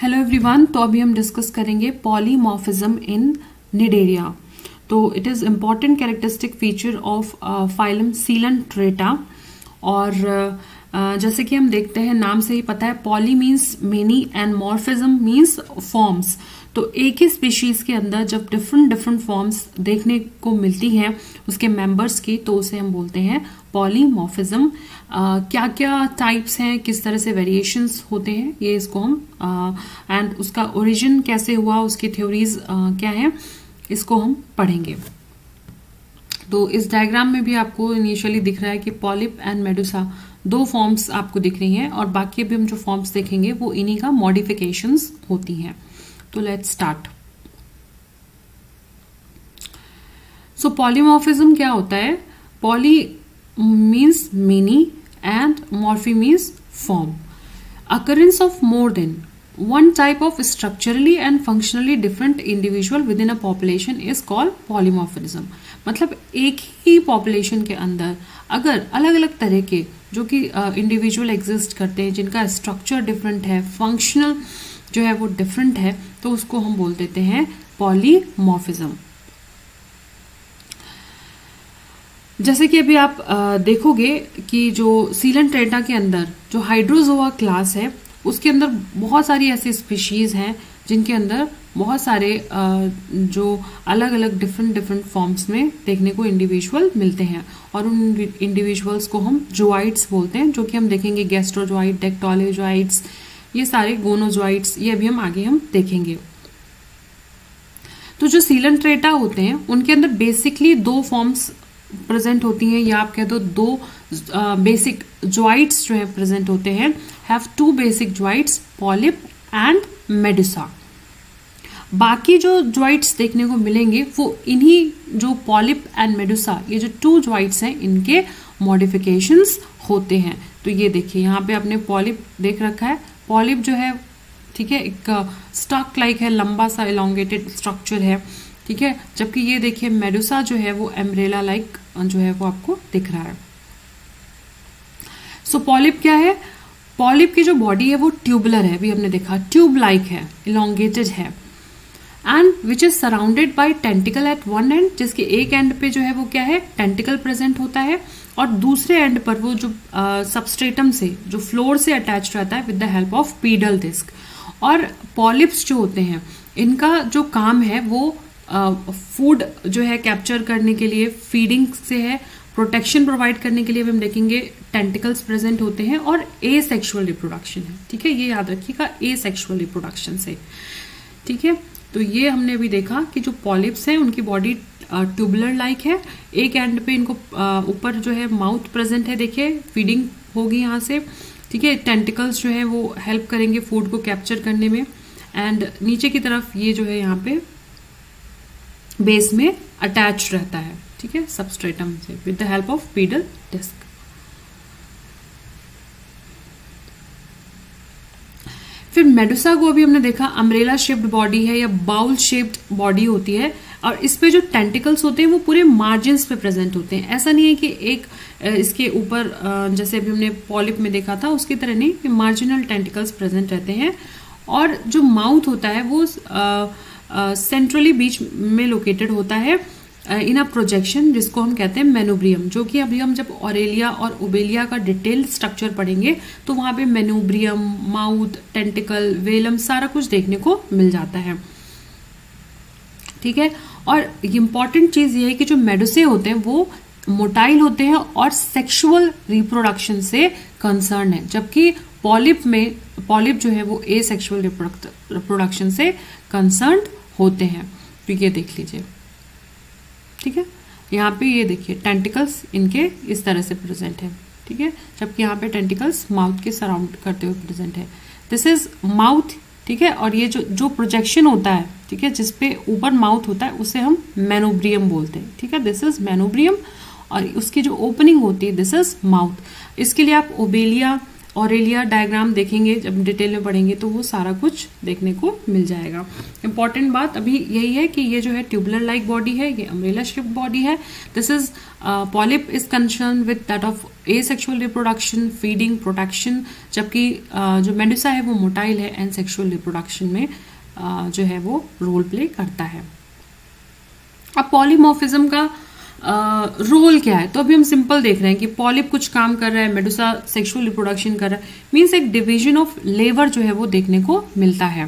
Hello everyone, तो अभी हम डिस्कस करेंगे पॉलीमॉर्फिज्म इन निडेरिया। तो it is important characteristic feature of phylum Coelenterata. और जैसे कि हम देखते हैं नाम से ही पता है, poly means many and morphism means forms. तो एक ही स्पीशीज़ के अंदर जब डिफरेंट फॉर्म्स देखने को मिलती हैं उसके मेंबर्स की, तो उसे हम बोलते हैं पॉलीमॉर्फिज्म। क्या क्या टाइप्स हैं, किस तरह से वेरिएशंस होते हैं, ये इसको हम एंड उसका ओरिजिन कैसे हुआ, उसकी थ्योरीज क्या हैं, इसको हम पढ़ेंगे। तो इस डायग्राम में भी आपको इनिशियली दिख रहा है कि पॉलिप एंड मेडुसा दो फॉर्म्स आपको दिख रही हैं, और बाकी भी हम जो फॉर्म्स देखेंगे वो इन्हीं का मॉडिफिकेशंस होती हैं। तो लेट्स स्टार्ट। सो पॉलीमॉर्फिज्म क्या होता है? Poly means many and morphe means form. Occurrence of more than one type of structurally and functionally different individual within a population is called polymorphism। मतलब एक ही population के अंदर अगर अलग अलग तरह के जो कि individual exist करते हैं, जिनका structure different है, functional जो है वो different है, तो उसको हम बोल देते हैं polymorphism। जैसे कि अभी आप देखोगे कि जो सीलेंटरेटा के अंदर जो हाइड्रोजोआ क्लास है उसके अंदर बहुत सारी ऐसी स्पीशीज हैं जिनके अंदर बहुत सारे जो अलग अलग डिफरेंट फॉर्म्स में देखने को इंडिविजुअल मिलते हैं, और उन इंडिविजुअल्स को हम जोआइड्स बोलते हैं, जो कि हम देखेंगे गैस्ट्रोजोइड, डैक्टोलोजोइड्स, ये सारे गोनोजोइड्स, ये अभी हम आगे देखेंगे। तो जो सीलेंटरेटा होते हैं उनके अंदर बेसिकली दो फॉर्म्स प्रेजेंट होती हैं, या आप कह दो बेसिक जोइड्स जो है प्रेजेंट होते हैं। Have two basic zooids, polyp and medusa. बाकी जो जोइड्स देखने को मिलेंगे वो इन्हीं जो पॉलिप एंड मेडुसा, ये जो टू जोइड्स हैं, इनके मॉडिफिकेशंस होते हैं। तो ये देखिए यहाँ पे आपने पॉलिप देख रखा है। पॉलिप जो है, ठीक है, एक स्टॉक लाइक है, लंबा सा एलोंगेटेड स्ट्रक्चर है, ठीक है। जबकि ये देखिए मेडुसा जो है वो एम्ब्रेला लाइक जो है वो आपको दिख रहा है। सो पॉलिप क्या है? पॉलिप की जो बॉडी है वो ट्यूबुलर है, भी हमने देखा, ट्यूब लाइक है, इलोंगेटेड है, and which is surrounded by tentacle at one end, जिसके एक एंड पे जो है वो क्या है, टेंटिकल प्रेजेंट होता है, और दूसरे एंड पर वो जो सबस्ट्रेटम से, जो फ्लोर से अटैच रहता है with the help of pedal disc. और पॉलिप्स जो होते हैं इनका जो काम है वो फूड जो है कैप्चर करने के लिए, फीडिंग से है, प्रोटेक्शन प्रोवाइड करने के लिए भी हम देखेंगे टेंटिकल्स प्रेजेंट होते हैं, और एसेक्सुअल रिप्रोडक्शन है, ठीक है, ये याद रखिएगा, एसेक्सुअल रिप्रोडक्शन से, ठीक है। तो ये हमने अभी देखा कि जो पॉलिप्स हैं उनकी बॉडी ट्यूबुलर लाइक है, एक एंड पे इनको ऊपर जो है माउथ प्रेजेंट है, देखिए फीडिंग होगी यहाँ से, ठीक है, टेंटिकल्स जो है वो हेल्प करेंगे फूड को कैप्चर करने में, एंड नीचे की तरफ ये जो है यहाँ पे बेस में अटैच रहता है, ठीक है, सबस्ट्रेटम से with the help of pedal disc. फिर मेडुसा को अभी हमने देखा, अम्ब्रेला शेप्ड बॉडी है या बाउल शेप्ड बॉडी होती है, और इस पे जो टेंटिकल्स होते हैं वो पूरे मार्जिन्स पे प्रेजेंट होते हैं। ऐसा नहीं है कि एक इसके ऊपर, जैसे अभी हमने पॉलिप में देखा था उसकी तरह नहीं, कि मार्जिनल टेंटिकल्स प्रेजेंट रहते हैं, और जो माउथ होता है वो सेंट्रली बीच में लोकेटेड होता है इन अ प्रोजेक्शन, जिसको हम कहते हैं मैनुब्रियम, जो कि अभी हम जब ऑरेलिया और ओबेलिया का डिटेल स्ट्रक्चर पढ़ेंगे तो वहाँ पे मैनुब्रियम, माउथ, टेंटिकल, वेलम, सारा कुछ देखने को मिल जाता है, ठीक है। और इम्पॉर्टेंट चीज़ ये है कि जो मेडुसे होते हैं वो मोटाइल होते हैं और सेक्सुअल रिप्रोडक्शन से कंसर्न है, जबकि पॉलिप में पॉलिप जो है वो एसेक्सुअल रिप्रोडक्शन से कंसर्न होते हैं। तो ये देख लीजिए, ठीक है, यहाँ पे ये देखिए टेंटिकल्स इनके इस तरह से प्रेजेंट है, ठीक है, जबकि यहाँ पे टेंटिकल्स माउथ के सराउंड करते हुए प्रेजेंट है। दिस इज माउथ, ठीक है, और ये जो प्रोजेक्शन होता है, ठीक है, जिसपे ऊपर माउथ होता है उसे हम मैनुब्रियम बोलते हैं, ठीक है, दिस इज मैनुब्रियम, और उसकी जो ओपनिंग होती है दिस इज माउथ। इसके लिए आप ओबेलिया ऑरेलिया डायग्राम देखेंगे जब डिटेल में पढ़ेंगे तो वो सारा कुछ देखने को मिल जाएगा। इंपॉर्टेंट बात अभी यही है कि ये जो है ट्यूबुलर लाइक बॉडी है, ये अम्ब्रेला शेप्ड बॉडी है। This is polyp is concern with that of asexual reproduction, feeding, protection, जबकि जो मेडुसा है वो मोटाइल है एंड सेक्सुअल रिप्रोडक्शन में जो है वो रोल प्ले करता है। अब पॉलीमॉर्फिज्म का रोल क्या है, तो अभी हम सिंपल देख रहे हैं कि पॉलिप कुछ काम कर रहा है, मेडुसा सेक्सुअल रिप्रोडक्शन कर रहा है, मीन्स एक डिवीजन ऑफ लेबर जो है वो देखने को मिलता है।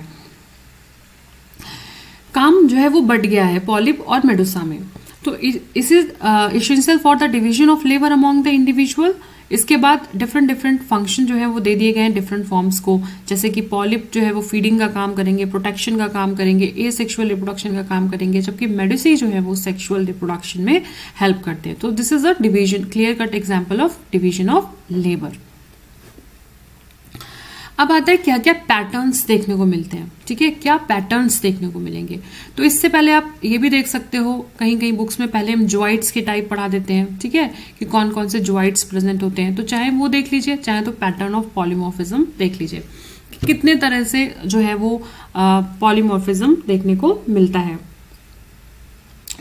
काम जो है वो बढ़ गया है पॉलिप और मेडुसा में, तो इस is essential for the division of labour among the individual. इसके बाद डिफरेंट डिफरेंट फंक्शन जो है वो दे दिए गए हैं डिफरेंट फॉर्म्स को, जैसे कि पॉलिप जो है वो फीडिंग का काम करेंगे, प्रोटेक्शन का काम करेंगे, ए सेक्सुअल रिप्रोडक्शन का काम करेंगे, जबकि मेडुसा जो है वो सेक्सुअल रिप्रोडक्शन में हेल्प करते हैं। तो this is a division, clear cut example of division of labour. अब आता है क्या क्या पैटर्न्स देखने को मिलते हैं, ठीक है, क्या पैटर्न्स देखने को मिलेंगे। तो इससे पहले आप ये भी देख सकते हो, कहीं कहीं बुक्स में पहले हम ज़ोइड्स के टाइप पढ़ा देते हैं, ठीक है, कि कौन कौन से ज़ोइड्स प्रेजेंट होते हैं, तो चाहे वो देख लीजिए, चाहे तो पैटर्न ऑफ पॉलीमॉर्फिज्म देख लीजिए, कितने तरह से जो है वो पॉलीमॉर्फिज्म देखने को मिलता है।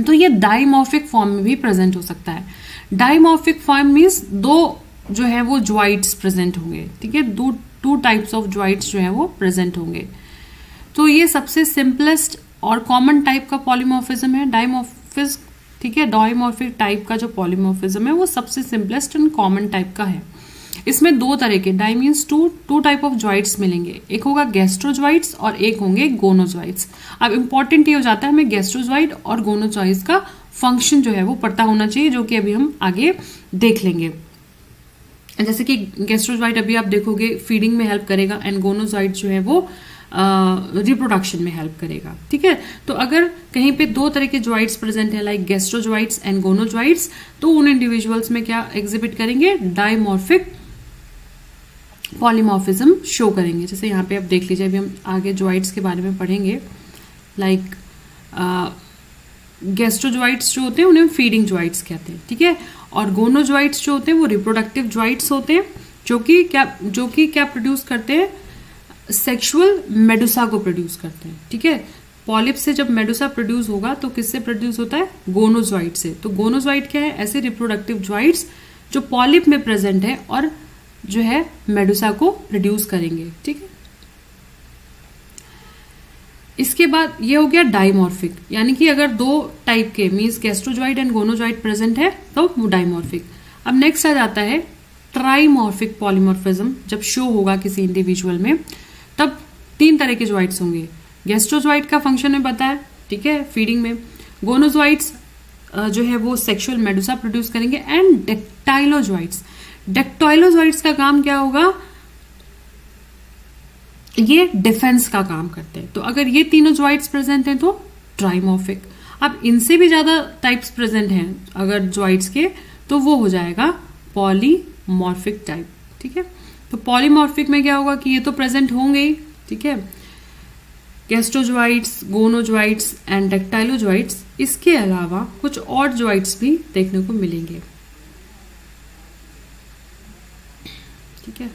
तो ये डाइमॉर्फिक फॉर्म में भी प्रेजेंट हो सकता है। डाइमॉर्फिक फॉर्म मीन्स दो जो है वो ज़ोइड्स प्रेजेंट होंगे, ठीक है, टू टाइप्स ऑफ ज़ोइड्स जो है वो प्रेजेंट होंगे। तो ये सबसे सिंपलेस्ट और कॉमन टाइप का पॉलीमॉर्फिज्म है डाइमॉर्फिक, ठीक है, डाइमॉर्फिक टाइप का जो पॉलीमॉर्फिज्म है वो सबसे सिंपलेस्ट एंड कॉमन टाइप का है। इसमें दो तरह के di means two type of zooids मिलेंगे, एक होगा गैस्ट्रोज़ोइड्स और एक होंगे गोनोज़ोइड्स। अब इम्पॉर्टेंट ये हो जाता है हमें गैस्ट्रोज़ोइड और गोनोज़ोइड्स का फंक्शन जो है वो पता होना चाहिए, जो कि अभी हम आगे देख लेंगे। जैसे कि गैस्ट्रोज़ोइड अभी आप देखोगे फीडिंग में हेल्प करेगा एंड गोनोज़ोइड जो है वो रिप्रोडक्शन में हेल्प करेगा, ठीक है। तो अगर कहीं पे दो तरह के ज़ोइड्स प्रेजेंट है लाइक गैस्ट्रोज़ोइड्स एंड गोनोज़ोइड्स, तो उन इंडिविजुअल्स में क्या एग्जिबिट करेंगे, डाइमॉर्फिक पॉलीमॉर्फिज्म शो करेंगे। जैसे यहाँ पे आप देख लीजिए, अभी हम आगे ज़ोइड्स के बारे में पढ़ेंगे। लाइक गैस्ट्रोज़ोइड्स जो होते हैं उन्हें फीडिंग ज़ोइड्स कहते हैं, ठीक है, और गोनोज़ोइड्स जो होते हैं वो रिप्रोडक्टिव ज़ोइड्स होते हैं, जो कि क्या प्रोड्यूस करते हैं, सेक्सुअल मेडुसा को प्रोड्यूस करते हैं, ठीक है। पॉलिप से जब मेडुसा प्रोड्यूस होगा तो किससे प्रोड्यूस होता है, गोनोज़ोइड से। तो गोनोज़ोइड क्या है, ऐसे रिप्रोडक्टिव ज़ोइड्स जो पॉलिप में प्रेजेंट है और जो है मेडुसा को प्रोड्यूस करेंगे, ठीक है। इसके बाद ये हो गया डाइमॉर्फिक, यानी कि अगर दो टाइप के means gastrozooid and gonozooid present है तो डाइमॉर्फिक। अब नेक्स्ट आ जाता है ट्राइमॉर्फिक पॉलीमॉर्फिज्म। जब शो होगा किसी इंडिविजुअल में तब तीन तरह के ज़ोइड्स होंगे, गैस्ट्रोज़ोइड का फंक्शन में पता है, ठीक है, फीडिंग में, गोनोज़ोइड्स जो है वो सेक्शुअल मेडुसा प्रोड्यूस करेंगे एंड डैक्टाइलोज़ोइड्स। डैक्टाइलोज़ोइड्स का काम क्या होगा, ये डिफेंस का काम करते हैं। तो अगर ये तीनों ज़ोइड्स प्रेजेंट हैं तो ट्राइमॉर्फिक। अब इनसे भी ज़्यादा टाइप्स प्रेजेंट हैं अगर ज़ोइड्स के, तो वो हो जाएगा पॉलीमॉर्फिक टाइप, ठीक है। तो पॉलीमॉर्फिक में क्या होगा कि ये तो प्रेजेंट होंगे ही, ठीक है, गैस्ट्रोज़ोइड्स, गोनोज़ोइड्स एंड डैक्टाइलोज़ोइड्स। इसके अलावा कुछ और ज़ोइड्स भी देखने को मिलेंगे, ठीक है।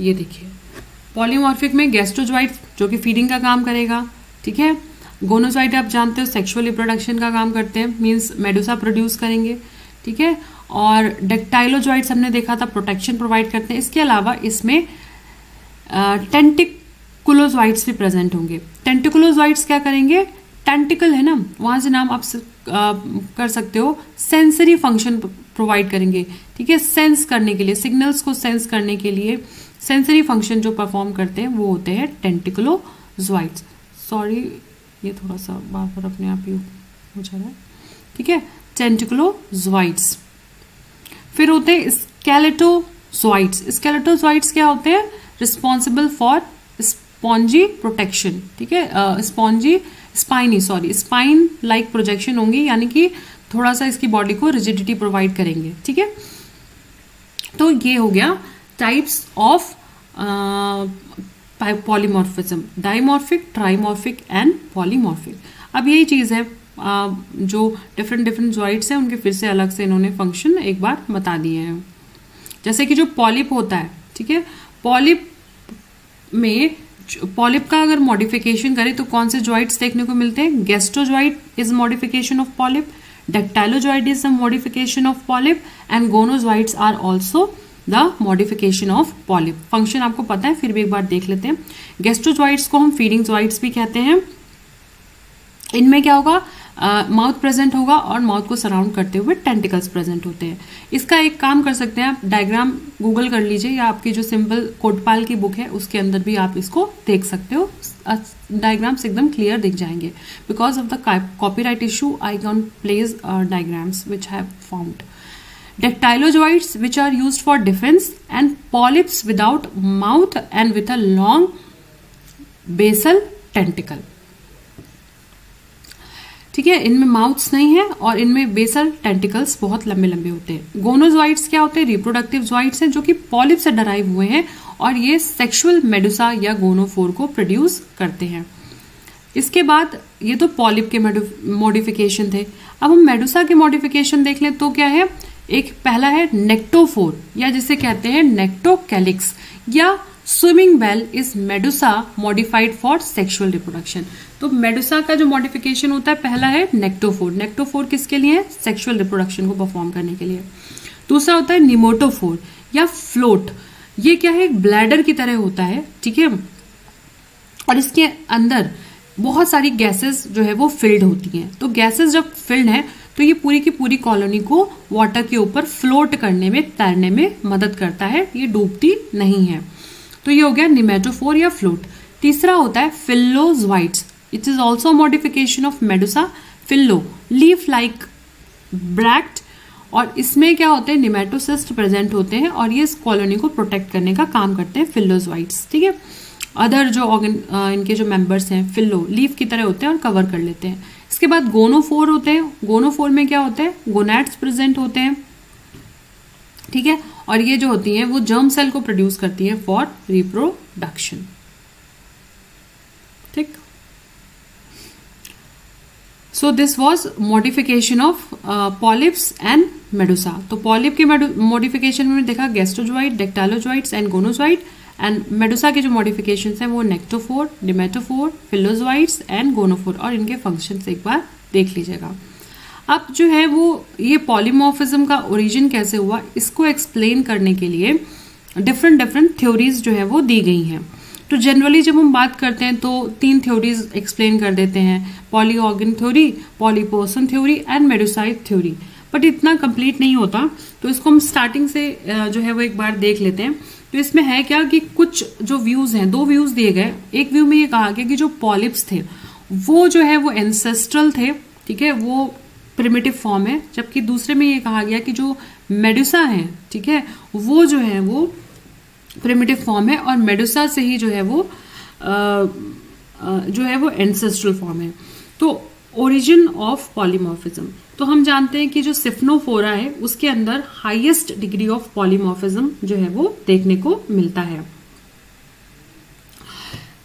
ये देखिए, पॉलीमॉर्फिक में गैस्ट्रोज़ोइड जो कि फीडिंग का काम करेगा, ठीक है, गोनोज़ोइड आप जानते हो सेक्सुअल रिप्रोडक्शन का काम करते हैं, मींस मेडुसा प्रोड्यूस करेंगे, ठीक है, और डैक्टाइलोज़ोइड्स हमने देखा था प्रोटेक्शन प्रोवाइड करते हैं। इसके अलावा इसमें टेंटिकुलोज़ोइड्स भी प्रेजेंट होंगे। टेंटिकुलोज़ोइड्स क्या करेंगे, टेंटिकल है ना, वहाँ से नाम आप कर सकते हो, सेंसरी फंक्शन प्रोवाइड करेंगे, ठीक है, सेंस करने के लिए, सिग्नल्स को सेंस करने के लिए सेंसरी फंक्शन जो परफॉर्म करते हैं वो होते हैं टेंटिकुलोज़ोइड्स। सॉरी, ये थोड़ा सा बार बार अपने आप ही हो जा रहा है, ठीक है, टेंटिकुलोज़ोइड्स। फिर होते हैं स्केलेटोज़ोइड्स। स्केलेटोज़ोइड्स क्या होते हैं, रिस्पॉन्सिबल फॉर स्पॉन्जी प्रोटेक्शन, ठीक है, स्पाइन लाइक प्रोजेक्शन होंगी, यानी कि थोड़ा सा इसकी बॉडी को रिजिडिटी प्रोवाइड करेंगे, ठीक है। तो ये हो गया types of polymorphism, dimorphic, trimorphic and polymorphic. अब यही चीज है जो डिफरेंट डिफरेंट ज़ोइड्स हैं उनके फिर से अलग से इन्होंने फंक्शन एक बार बता दिए हैं। जैसे कि जो पॉलिप होता है, ठीक है। पॉलिप में पॉलिप का अगर मॉडिफिकेशन करें तो कौन से जॉइड्स देखने को मिलते हैं? Gastrozooid is modification of polyp, dactylozooid is the modification of polyp and gonozooids are also the modification of polyp. Function आपको पता है, फिर भी एक बार देख लेते हैं। गैस्ट्रोजॉइड्स को हम फीडिंग जॉइड्स भी कहते हैं। इनमें क्या होगा? माउथ प्रेजेंट होगा और माउथ को सराउंड करते हुए टेंटिकल्स प्रेजेंट होते हैं। इसका एक काम कर सकते हैं, आप डायग्राम गूगल कर लीजिए या आपकी जो सिंपल कोटपाल की बुक है उसके अंदर भी आप इसको देख सकते हो। डायग्राम्स एकदम क्लियर दिख जाएंगे। Because of the copyright issue I can place diagrams which have found. Dactylozoids which are used for defense and polyps without mouth and with a long basal tentacle। ठीक है, इनमें माउथ्स नहीं है और इनमें बेसल टेंटिकल्स बहुत लंबे लंबे होते हैं। गोनोजॉइड्स क्या होते हैं? रिप्रोडक्टिव जॉइड्स हैं जो कि पॉलिप से डराइव हुए हैं और ये सेक्सुअल मेडुसा या गोनोफोर को प्रोड्यूस करते हैं। इसके बाद ये तो पॉलिप के मॉडिफिकेशन थे। अब हम मेडुसा के मॉडिफिकेशन देख लें तो क्या है? एक पहला है नेक्टोफोर या जिसे कहते हैं नेक्टोकैलिक्स या swimming bell is medusa modified for sexual reproduction. तो मेडुसा का जो मॉडिफिकेशन होता है पहला है नेक्टोफोर। नेक्टोफोर किसके लिए है? सेक्सुअल रिप्रोडक्शन को परफॉर्म करने के लिए। दूसरा होता है निमोटोफोर या फ्लोट। ये क्या है? एक ब्लैडर की तरह होता है, ठीक है, और इसके अंदर बहुत सारी गैसेस जो है वो फिल्ड होती हैं। तो गैसेस जब फिल्ड हैं तो ये पूरी की पूरी कॉलोनी को वाटर के ऊपर फ्लोट करने में, तैरने में मदद करता है, ये डूबती नहीं है। तो ये हो गया निमेटोफोर या फ्लोट। तीसरा होता है phyllozooids. It is also modification of medusa. Phyllo leaf like bract और इसमें क्या होते हैं? निमेटोसिस्ट प्रेजेंट होते हैं और ये इस कॉलोनी को प्रोटेक्ट करने का काम करते हैं फिल्लोजॉइड्स। ठीक है, अदर जो ऑर्गन इनके जो मेंबर्स हैं फिल्लो लीफ की तरह होते हैं और कवर कर लेते हैं। इसके बाद गोनोफोर होते हैं। गोनोफोर में क्या होता है? गोनैड्स प्रेजेंट होते हैं, ठीक है, और ये जो होती हैं वो जर्म सेल को प्रोड्यूस करती है फॉर रिप्रोडक्शन। ठीक, so this was modification of polyps and medusa. तो पॉलिप के मॉडिफिकेशन में देखा gastrozooid, dactylozooids and gonozooid, and medusa के जो मॉडिफिकेशंस हैं वो नेक्टोफोर, डिमेटोफोर, फिलोजॉइड्स एंड गोनोफोर, और इनके फंक्शंस एक बार देख लीजिएगा। अब जो है वो ये पॉलीमॉर्फिज्म का ओरिजिन कैसे हुआ, इसको एक्सप्लेन करने के लिए डिफरेंट डिफरेंट थ्योरीज जो है वो दी गई हैं। तो जनरली जब हम बात करते हैं तो तीन थ्योरीज एक्सप्लेन कर देते हैं, पॉलीऑर्गन theory, पॉलीपर्सन theory and medusoid theory, but इतना कंप्लीट नहीं होता। तो इसको हम स्टार्टिंग से जो है वो एक बार देख लेते हैं। तो इसमें है क्या कि कुछ जो व्यूज हैं, दो व्यूज दिए गए। एक व्यू में ये कहा गया कि जो पॉलिप्स थे वो जो है वो एंसेस्ट्रल थे, ठीक है, वो प्रिमिटिव फॉर्म है, जबकि दूसरे में ये कहा गया कि जो मेडुसा हैं, ठीक है, वो जो है वो प्रिमिटिव फॉर्म है और मेडुसा से ही जो है वो एंसेस्ट्रल फॉर्म है। तो ओरिजिन ऑफ पॉलीमॉर्फिज्म, तो हम जानते हैं कि जो सिफनोफोरा है उसके अंदर हाईएस्ट डिग्री ऑफ पॉलीमॉर्फिज्म जो है वो देखने को मिलता है,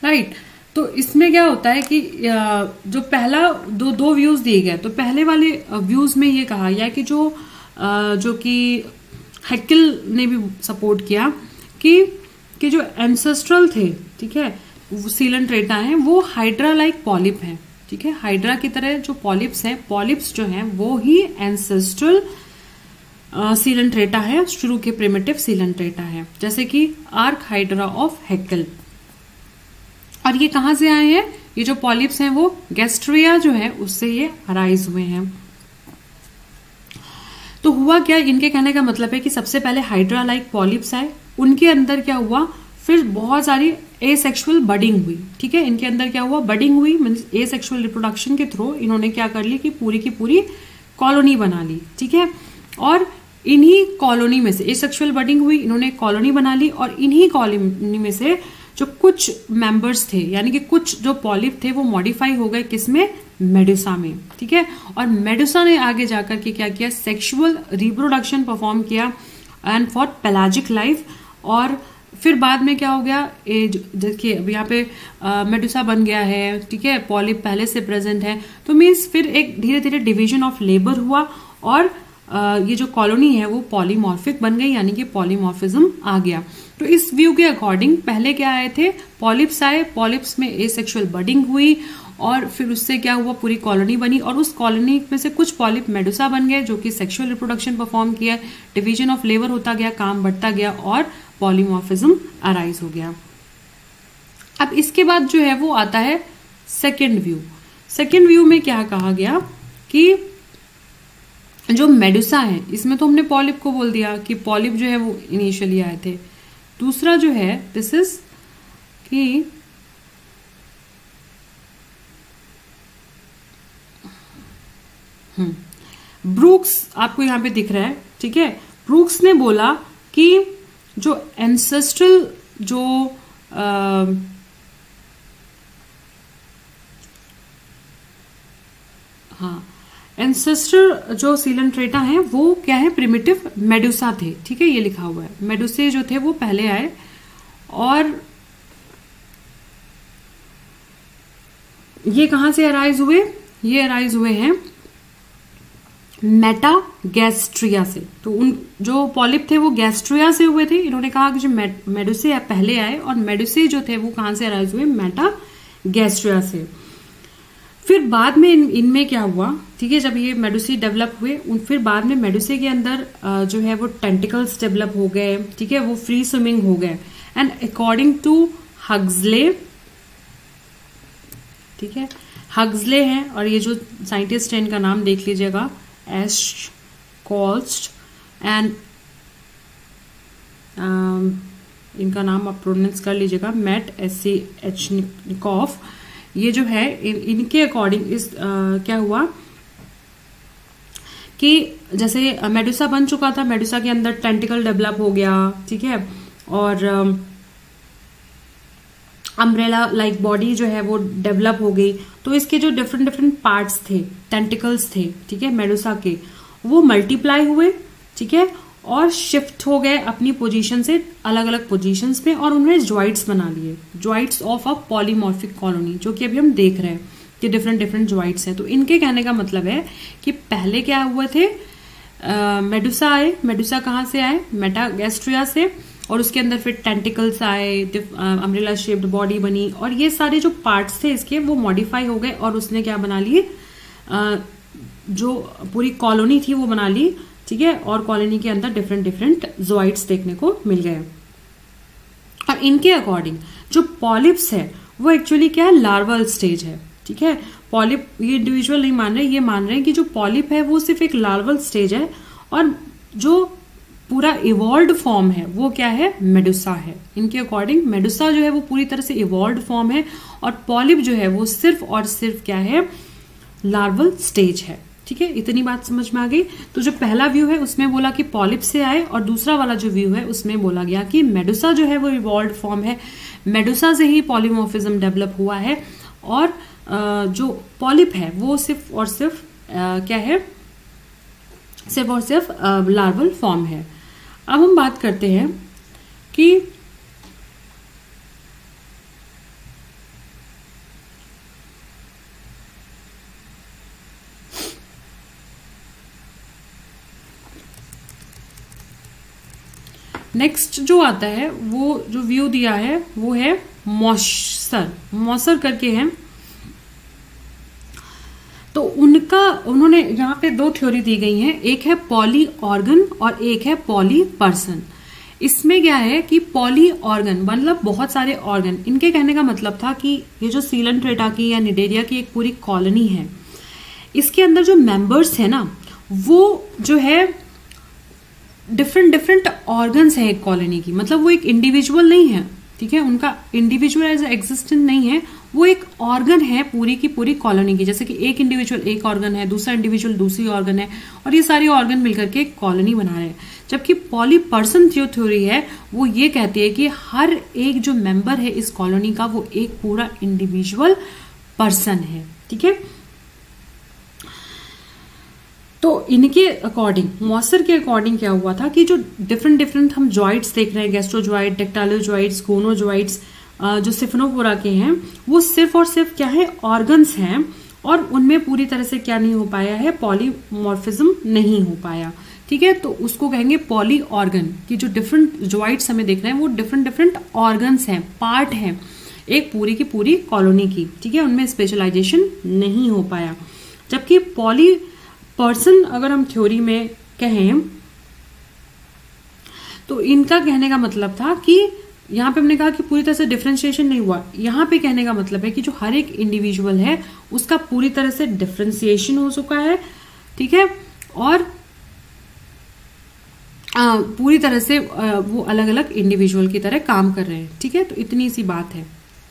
राइट। तो इसमें क्या होता है कि जो पहला दो व्यूज दिए गए, तो पहले वाले व्यूज में ये कहा गया कि जो कि हैकल ने भी सपोर्ट किया कि जो एंसेस्ट्रल थे, ठीक है, सीलेंट्रेटा हैं वो हाइड्रा लाइक पॉलिप हैं, ठीक है, हाइड्रा की तरह जो पॉलिप्स हैं, पॉलिप्स जो हैं वो ही एंसेस्ट्रल सीलेंट्रेटा है, शुरू के प्रिमिटिव सीलेंट्रेटा है, जैसे कि आर्क हाइड्रा ऑफ हैकल। और ये कहाँ से आए हैं? ये जो पॉलिप्स हैं वो गैस्ट्रिया जो है उससे ये अराइज हुए हैं। तो हुआ क्या, इनके कहने का मतलब है कि सबसे पहले हाइड्रा लाइक पॉलिप्स आए, उनके अंदर क्या हुआ, फिर बहुत सारी एसेक्सुअल बडिंग हुई, ठीक है, इनके अंदर क्या हुआ, बडिंग हुई, मीन्स एसेक्सुअल रिप्रोडक्शन के थ्रू इन्होंने क्या कर ली कि पूरी की पूरी कॉलोनी बना ली, ठीक है, और इन्हीं कॉलोनी में से एसेक्सुअल बडिंग हुई, इन्होंने कॉलोनी बना ली और इन्हीं कॉलोनी में से जो कुछ मेंबर्स थे, यानी कि कुछ जो पॉलिप थे वो मॉडिफाई हो गए, किसमें, मेडुसा में, ठीक है, और मेडुसा ने आगे जाकर के क्या किया, सेक्सुअल रिप्रोडक्शन परफॉर्म किया एंड फॉर पेलाजिक लाइफ। और फिर बाद में क्या हो गया, देखिए अब यहाँ पे मेडुसा बन गया है, ठीक है, पॉलिप पहले से प्रेजेंट है, तो मीन्स फिर एक धीरे धीरे डिवीजन ऑफ लेबर हुआ और ये जो कॉलोनी है वो पॉलीमॉर्फिक बन गई, यानी कि पॉलीमॉर्फिज्म आ गया। तो इस व्यू के अकॉर्डिंग पहले क्या आए थे, पॉलिप्स आए, पॉलिप्स में एसेक्सुअल बडिंग हुई और फिर उससे क्या हुआ, पूरी कॉलोनी बनी और उस कॉलोनी में से कुछ पॉलिप मेडुसा बन गए जो कि सेक्सुअल रिप्रोडक्शन परफॉर्म किया, डिवीजन ऑफ लेबर होता गया, काम बढ़ता गया और पॉलीमॉर्फिज्म अराइज हो गया। अब इसके बाद जो है वो आता है सेकेंड व्यू। सेकेंड व्यू में क्या कहा गया कि जो मेडुसा है इसमें तो हमने पॉलिप को बोल दिया कि पॉलिप जो है वो इनिशियली आए थे। दूसरा जो है दिस इज कि ब्रूक्स, आपको यहाँ पे दिख रहा है, ठीक है, ब्रूक्स ने बोला कि जो एंसेस्ट्रल जो एंसेस्टर जो सीलेंट्रेटा हैं वो क्या है, प्रिमिटिव मेडुसा थे, ठीक है, ये लिखा हुआ है। मेडुसे जो थे वो पहले आए और ये कहाँ से अराइज हुए, ये अराइज हुए हैं मेटागैस्ट्रिया से। तो उन जो पॉलिप थे वो गैस्ट्रिया से हुए थे, इन्होंने कहा कि जो मेडुसे पहले आए और मेडुसे जो थे वो कहाँ से अराइज हुए, मेटागैस्ट्रिया से। फिर बाद में इनमें क्या हुआ, ठीक है, जब ये मेडुसी डेवलप हुए फिर बाद में मेडुसे के अंदर जो है वो टेंटिकल्स डेवलप हो गए, ठीक है, वो फ्री स्विमिंग हो गए। एंड अकॉर्डिंग टू हक्सले, ठीक है, हक्सले हैं और ये जो साइंटिस्ट हैं इनका नाम देख लीजिएगा, एश कॉल्स्ट एंड इनका नाम आप प्रोनाउंस कर लीजिएगा, मैट एससीएचनिकॉफ। ये जो है इनके अकॉर्डिंग इस क्या हुआ कि जैसे मेडुसा बन चुका था, मेडुसा के अंदर टेंटिकल डेवलप हो गया, ठीक है, और अम्ब्रेला लाइक बॉडी जो है वो डेवलप हो गई। तो इसके जो डिफरेंट डिफरेंट पार्ट्स थे, टेंटिकल्स थे, ठीक है, मेडुसा के, वो मल्टीप्लाई हुए, ठीक है, और शिफ्ट हो गए अपनी पोजीशन से अलग अलग पोजीशंस पे और उन्होंने ज्वाइट्स बना लिए, zooids of a polymorphic colony, जो कि अभी हम देख रहे हैं कि डिफरेंट डिफरेंट ज्वाइट्स हैं। तो इनके कहने का मतलब है कि पहले क्या हुए थे, मेडुसा आए, मेडुसा कहाँ से आए, मेटागैस्ट्रिया से, और उसके अंदर फिर टेंटिकल्स आए, अम्ब्रेला शेप्ड बॉडी बनी और ये सारे जो पार्ट्स थे इसके वो मॉडिफाई हो गए और उसने क्या बना लिए, जो पूरी कॉलोनी थी वो बना ली, ठीक है, और कॉलोनी के अंदर डिफरेंट डिफरेंट ज़ोइड्स देखने को मिल गए। और इनके अकॉर्डिंग जो पॉलिप्स है वो एक्चुअली क्या है, लार्वल स्टेज है, ठीक है, पॉलिप ये इंडिविजुअल नहीं मान रहे, ये मान रहे हैं कि जो पॉलिप है वो सिर्फ एक लार्वल स्टेज है और जो पूरा इवॉल्व्ड फॉर्म है वो क्या है, मेडुसा है। इनके अकॉर्डिंग मेडुसा जो है वो पूरी तरह से इवॉल्व्ड फॉर्म है और पॉलिप जो है वो सिर्फ और सिर्फ क्या है, लार्वल स्टेज है, ठीक है। इतनी बात समझ में आ गई। तो जो पहला व्यू है उसमें बोला कि पॉलिप से आए और दूसरा वाला जो व्यू है उसमें बोला गया कि मेडुसा जो है वो इवॉल्व्ड फॉर्म है, मेडुसा से ही पॉलीमॉर्फिज्म डेवलप हुआ है और जो पॉलिप है वो सिर्फ और सिर्फ क्या है, सिर्फ और सिर्फ लार्वल फॉर्म है। अब हम बात करते हैं कि नेक्स्ट जो आता है वो जो व्यू दिया है वो है मॉशर, मॉशर करके हैं। तो उन्होंने यहाँ पे दो थ्योरी दी गई हैं, एक है पॉली ऑर्गन और एक है पॉली पर्सन। इसमें क्या है कि पॉली ऑर्गन मतलब बहुत सारे ऑर्गन। इनके कहने का मतलब था कि ये जो सीलेंट्रेटा की या निडेरिया की एक पूरी कॉलोनी है, इसके अंदर जो मेंबर्स है ना वो जो है डिफरेंट डिफरेंट ऑर्गन्स हैं एक कॉलोनी की, मतलब वो एक इंडिविजुअल नहीं है, ठीक है, उनका इंडिविजुअल एग्जिस्टेंस नहीं है, वो एक ऑर्गन है पूरी की पूरी कॉलोनी की। जैसे कि एक इंडिविजुअल एक ऑर्गन है, दूसरा इंडिविजुअल दूसरी ऑर्गन है और ये सारे ऑर्गन मिलकर के एक कॉलोनी बना रहे हैं। जबकि पॉलीपर्सन जो थ्योरी है वो ये कहती है कि हर एक जो मेंबर है इस कॉलोनी का वो एक पूरा इंडिविजुअल पर्सन है, ठीक है। तो इनके अकॉर्डिंग, मॉशर के अकॉर्डिंग क्या हुआ था कि जो डिफरेंट डिफरेंट हम ज्वाइट्स देख रहे हैं, गैस्ट्रोजॉइड, डैक्टाइलोजॉइड्स, गोनोजॉइड्स, जो सिफनोफोरा के हैं, वो सिर्फ और सिर्फ क्या है, ऑर्गन्स हैं और उनमें पूरी तरह से क्या नहीं हो पाया है, पॉलीमॉर्फिज्म नहीं हो पाया, ठीक है, तो उसको कहेंगे पॉली ऑर्गन। कि जो डिफरेंट जोइड्स हमें देखना है वो डिफरेंट डिफरेंट ऑर्गन्स हैं, पार्ट हैं एक पूरी की पूरी कॉलोनी की, ठीक है, उनमें स्पेशलाइजेशन नहीं हो पाया। जबकि पॉली पर्सन अगर हम थ्योरी में कहें तो इनका कहने का मतलब था कि यहाँ पे हमने कहा कि पूरी तरह से डिफ्रेंशिएशन नहीं हुआ, यहाँ पे कहने का मतलब है कि जो हर एक इंडिविजुअल है उसका पूरी तरह से डिफ्रेंशिएशन हो चुका है, ठीक है, और पूरी तरह से वो अलग अलग इंडिविजुअल की तरह काम कर रहे हैं, ठीक है। तो इतनी सी बात है।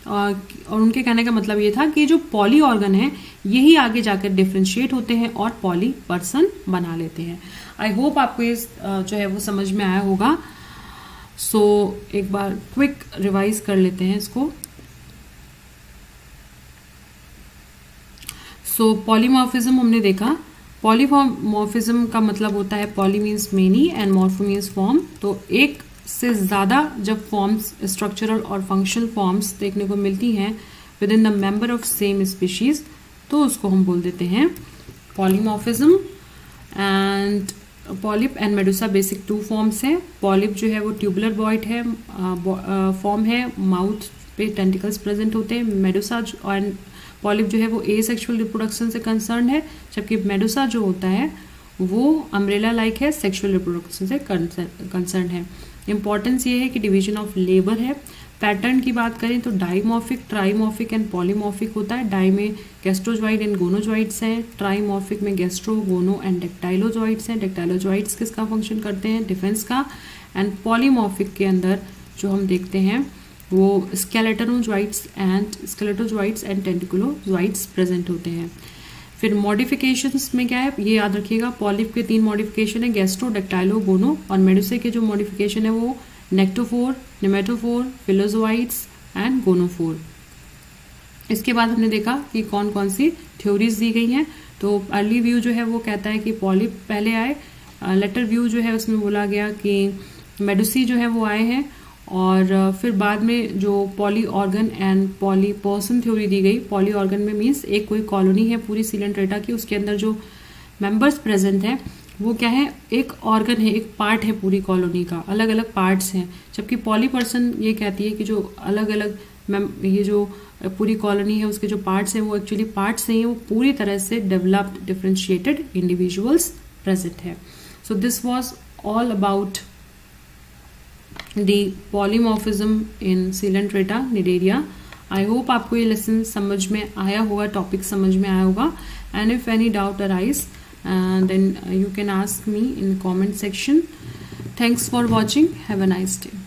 और उनके कहने का मतलब ये था कि जो पॉली ऑर्गन है यही आगे जाकर डिफ्रेंशिएट होते हैं और पॉली पर्सन बना लेते हैं। आई होप आपको ये जो है वो समझ में आया होगा। सो एक बार क्विक रिवाइज कर लेते हैं इसको। सो पॉलीमॉर्फिज्म हमने देखा। पॉलीमॉर्फिज्म का मतलब होता है poly means many and morpho means form. तो एक से ज़्यादा जब फॉर्म्स, स्ट्रक्चरल और फंक्शनल फॉर्म्स देखने को मिलती हैं with in the member of same species, तो उसको हम बोल देते हैं polymorphism. And polyp and medusa basic two forms हैं। पॉलिप जो है वो ट्यूबुलर बॉइड है, फॉर्म है, माउथ पे टेंटिकल्स प्रेजेंट होते हैं। मेडुसा एंड पॉलिप जो है वो एसेक्सुअल रिप्रोडक्शन से कंसर्न है, जबकि मेडुसा जो होता है वो अम्ब्रेला लाइक है, सेक्सुअल रिप्रोडक्शन से कंसर्न है। इम्पॉर्टेंस ये है कि डिवीजन ऑफ लेबर है। पैटर्न की बात करें तो डाईमॉर्फिक, ट्राईमॉर्फिक एंड पॉलीमॉर्फिक होता है। डाई में गैस्ट्रोजॉइड एंड गोनोजॉइड्स हैं, ट्राईमॉर्फिक में गैस्ट्रो, गोनो एंड डैक्टाइलोजॉइड्स हैं। डैक्टाइलोजॉइड्स किसका फंक्शन करते हैं? डिफेंस का। एंड पॉलीमॉर्फिक के अंदर जो हम देखते हैं वो स्केलेटोजॉइड्स एंड टेंटिकुलोजॉइड्स प्रेजेंट होते हैं। फिर मॉडिफिकेशंस में क्या है ये याद रखिएगा। पॉलिप के 3 मॉडिफिकेशन है, गैस्ट्रो, डैक्टाइलो, गोनो। और मेडुसे के जो मॉडिफिकेशन है वो नेक्टोफोर, न्यूमेटोफोर, फिलोजोइट्स एंड गोनोफोर। इसके बाद हमने देखा कि कौन कौन सी थ्योरीज दी गई हैं। तो अर्ली व्यू जो है वो कहता है कि पॉलिप पहले आए। लेटर व्यू जो है उसमें बोला गया कि मेडुसी जो है वो आए हैं। और फिर बाद में जो poly organ and poly person theory दी गई। पॉली ऑर्गन में मीन्स एक कोई कॉलोनी है पूरी सीलेंट्रेटा की, उसके अंदर जो मेंबर्स प्रेजेंट हैं वो क्या है, एक ऑर्गन है, एक पार्ट है पूरी कॉलोनी का, अलग अलग पार्ट्स हैं। जबकि पॉली पर्सन ये कहती है कि जो अलग अलग ये जो पूरी कॉलोनी है उसके जो पार्ट्स हैं वो एक्चुअली पार्ट्स नहीं है, वो पूरी तरह से डेवलप्ड डिफ्रेंशिएटेड इंडिविजुअल्स प्रेजेंट है। So this was all about the polymorphism in Coelenterata nidaria। I hope आपको ये लेसन समझ में आया होगा, टॉपिक समझ में आया होगा। and if any doubt arise then you can ask me in comment section। Thanks for watching, have a nice day।